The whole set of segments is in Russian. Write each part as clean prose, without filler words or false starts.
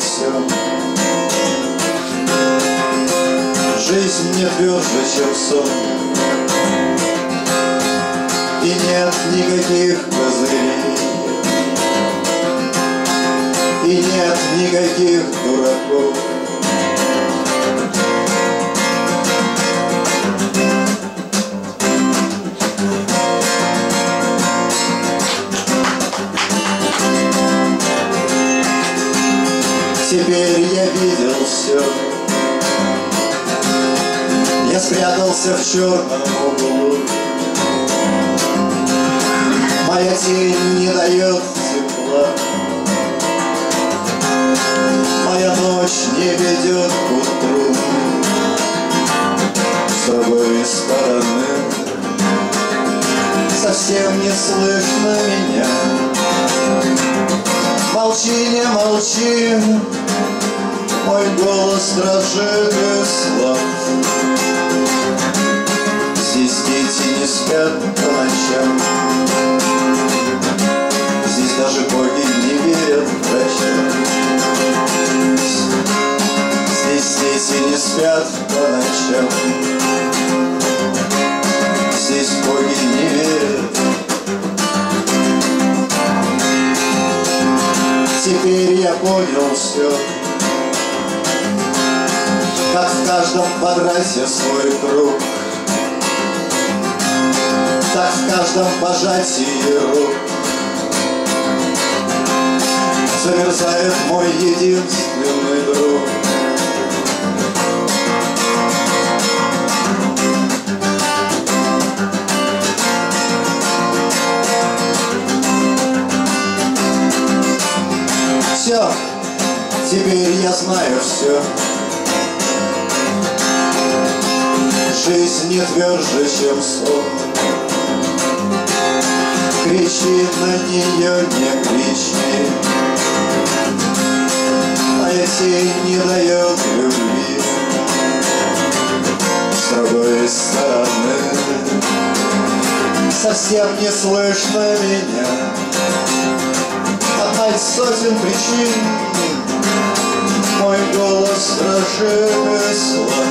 все. Жизнь мне тверже, чем сон, и нет никаких козырей, и нет никаких дураков. Теперь я видел все. Я спрятался в черном углу. Моя тень не дает тепла. Моя ночь не ведет к утру. С другой стороны совсем не слышно меня. Молчи, не молчи, мой голос дрожит и слаб. Здесь дети не спят по ночам, здесь даже боги не верят в прощай. Здесь дети не спят по ночам, здесь боги не верят. Теперь я понял все, как в каждом квадрате свой круг, так в каждом пожатии рук замерзает мой единственный друг. Все, теперь я знаю все. Жизнь не тверже, чем сон. Кричи на нее, не кричи. А я тень не дает любви. С другой стороны совсем не слышно меня. От сотен причин мой голос дрожит и слаб.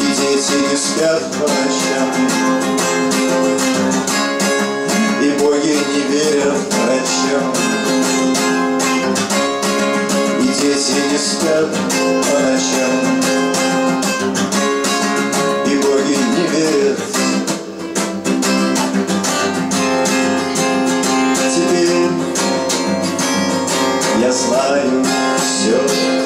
И дети не спят по ночам, и боги не верят врачам. И дети не спят по ночам, и боги не верят. Я знаю все.